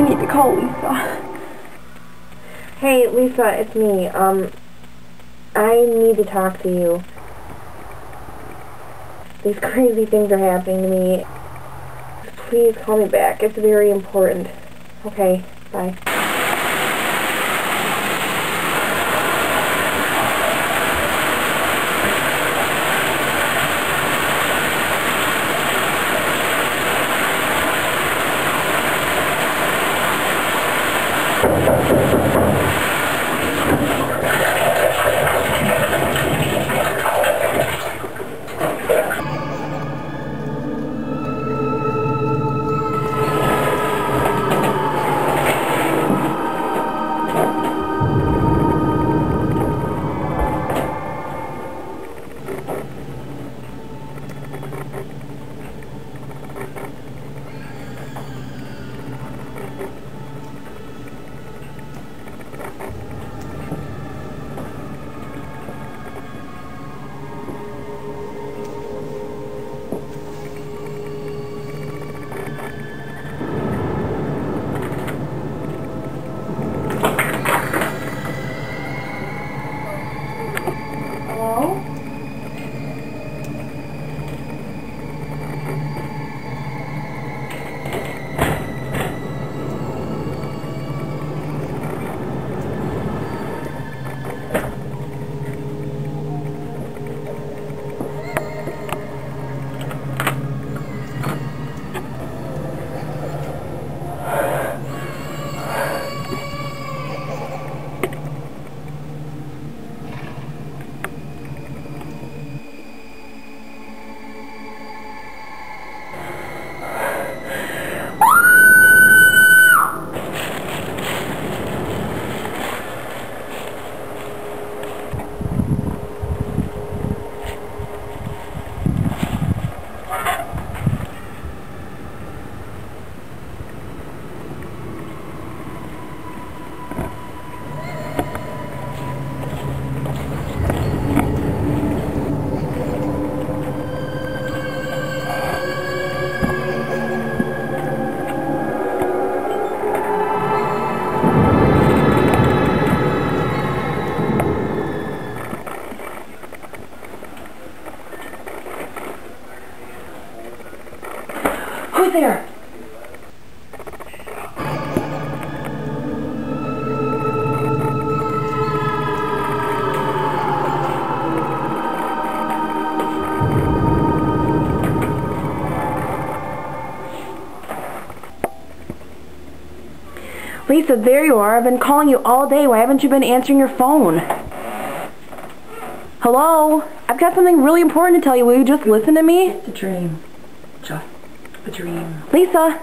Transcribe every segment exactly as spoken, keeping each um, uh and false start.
I need to call Lisa. Hey, Lisa, it's me. Um, I need to talk to you. These crazy things are happening to me. Please call me back. It's very important. Okay, bye. There. Lisa, there you are. I've been calling you all day. Why haven't you been answering your phone? Hello? I've got something really important to tell you. Will you just listen to me? It's a dream. Just a dream. Lisa!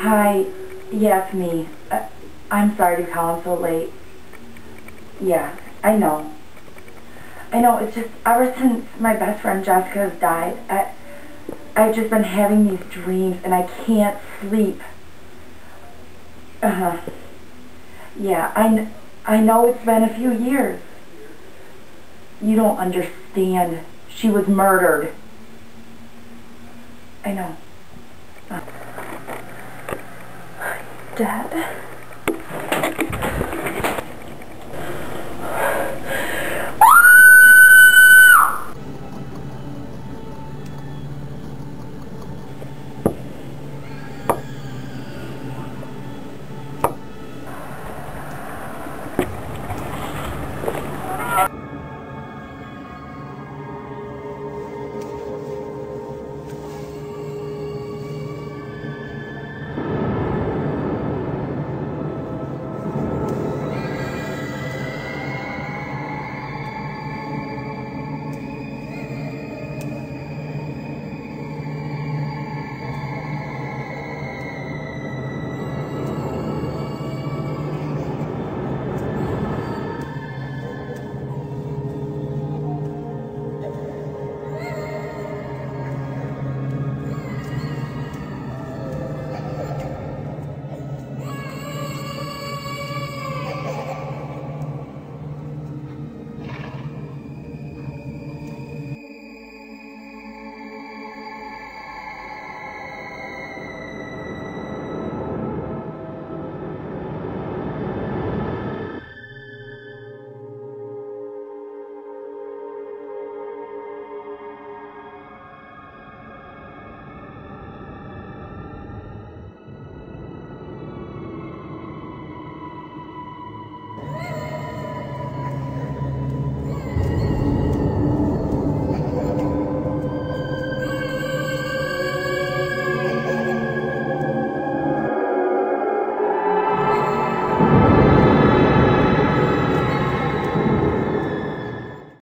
Hi. Yeah, it's me. Uh, I'm sorry to call so late. Yeah, I know. I know, it's just ever since my best friend Jessica has died, I, I've just been having these dreams and I can't sleep. Uh-huh. Yeah, I, kn I know it's been a few years. You don't understand. She was murdered. I know. Uh. Dad?